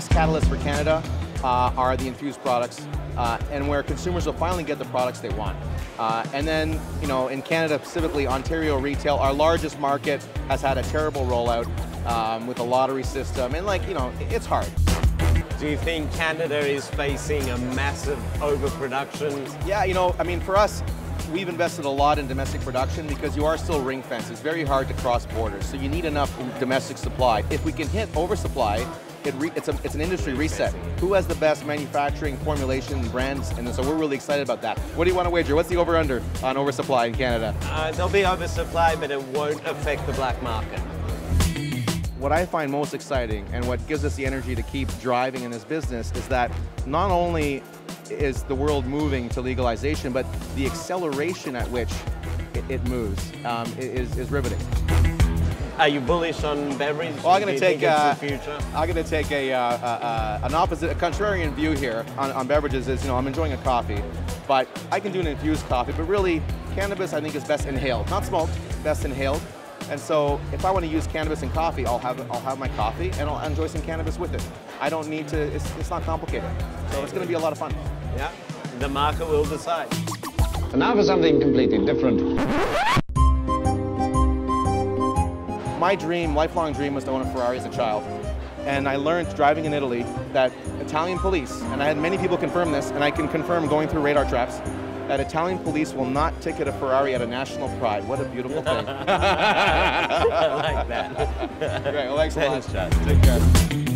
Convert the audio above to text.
next catalyst for Canada are the infused products, and where consumers will finally get the products they want. And then, you know, in Canada, specifically Ontario retail, our largest market, has had a terrible rollout with the lottery system, and like, you know, it's hard. Do you think Canada is facing a massive overproduction? Yeah, you know, I mean, for us, we've invested a lot in domestic production because you are still ring-fenced. It's very hard to cross borders, so you need enough domestic supply. If we can hit oversupply, it's an industry reset. Who has the best manufacturing, formulation, brands? And so we're really excited about that. What do you want to wager? What's the over-under on oversupply in Canada? There'll be oversupply, but it won't affect the black market. What I find most exciting and what gives us the energy to keep driving in this business is that not only is the world moving to legalization, but the acceleration at which it moves is riveting. Are you bullish on beverage? Well, I'm going to take an opposite, a contrarian view here on beverages. Is, you know, I'm enjoying a coffee, but I can do an infused coffee. But really, cannabis, I think, is best inhaled, not smoked, best inhaled. And so if I want to use cannabis in coffee, I'll have my coffee and I'll enjoy some cannabis with it. I don't need to, it's not complicated. So it's going to be a lot of fun. Yeah, the market will decide. And now for something completely different. My dream, lifelong dream, was to own a Ferrari as a child. And I learned driving in Italy that Italian police, and I had many people confirm this, and I can confirm going through radar traps, that Italian police will not ticket a Ferrari at a national pride. What a beautiful thing. I like that. Great, well, thanks a lot. Take care.